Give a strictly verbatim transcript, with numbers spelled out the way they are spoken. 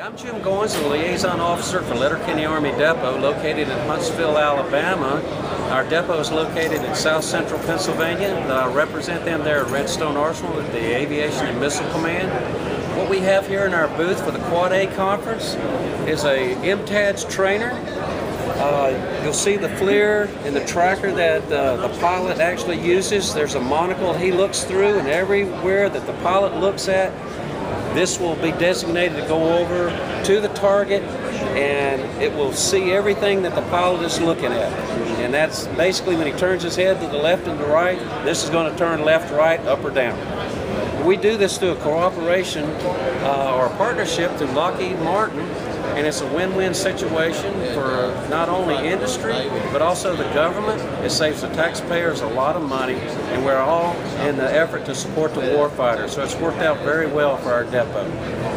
I'm Jim Goins, the liaison officer for Letterkenny Army Depot, located in Huntsville, Alabama. Our depot is located in south central Pennsylvania. And I represent them there at Redstone Arsenal with the Aviation and Missile Command. What we have here in our booth for the Quad A conference is a M TADS trainer. Uh, you'll see the FLIR and the tracker that uh, the pilot actually uses. There's a monocle he looks through, and everywhere that the pilot looks at, this will be designated to go over to the target, and it will see everything that the pilot is looking at. And that's basically when he turns his head to the left and the right, this is going to turn left, right, up or down. We do this through a cooperation uh, or a partnership through Lockheed Martin, and it's a win-win situation for not only industry, but also the government. It saves the taxpayers a lot of money, and we're all in the effort to support the warfighter. So it's worked out very well for our depot.